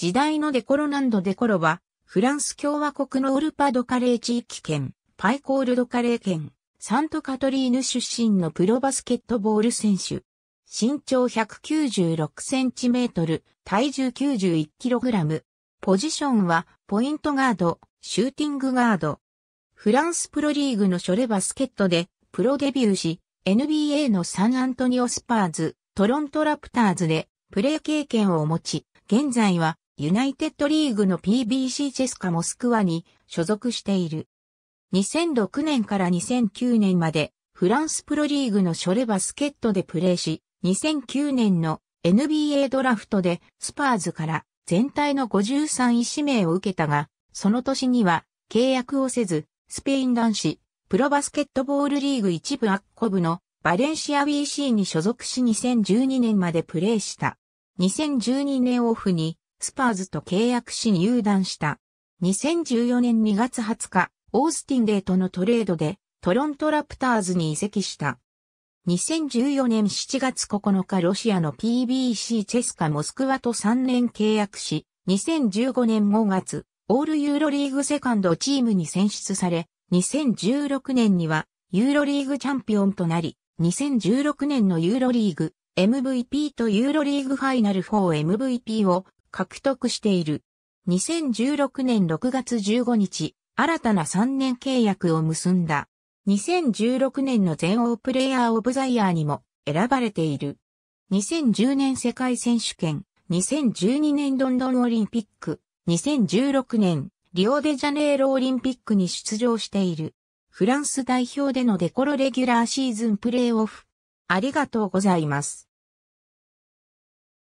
時代のデコロ南ドデコロは、フランス共和国のオルパ・ド・カレー地域圏、パイコール・ド・カレー圏、サント・カトリーヌ出身のプロバスケットボール選手。身長 196cm、体重 91kg。ポジションは、ポイントガード、シューティングガード。フランスプロリーグのショレバスケットで、プロデビューし、NBA のサンアントニオスパーズ、トロントラプターズで、プレー経験を持ち、現在は、ユナイテッドリーグの PBC チェスカモスクワに所属している。2006年から2009年まで、フランスプロリーグのショレバスケットでプレーし、2009年の NBA ドラフトでスパーズから全体の53位指名を受けたが、その年には契約をせず、スペイン男子プロバスケットボールリーグ1部アッコブのバレンシア BC に所属し2012年までプレーした。2012年オフにスパーズと契約し入団した。2014年2月20日、オースティン・レイとのトレードでトロントラプターズに移籍した。2014年7月9日ロシアの PBC チェスカモスクワと3年契約し、2015年5月、オールユーロリーグセカンドチームに選出され、2016年にはユーロリーグチャンピオンとなり、2016年のユーロリーグ MVP とユーロリーグファイナル4 MVP を獲得している。2016年6月15日、新たな3年契約を結んだ。2016年の全欧プレイヤーオブザイヤーにも選ばれている。2010年世界選手権、2012年ロンドンオリンピック、2016年リオデジャネイロオリンピックに出場している。フランス代表でのデコロレギュラーシーズンプレーオフ。ありがとうございます。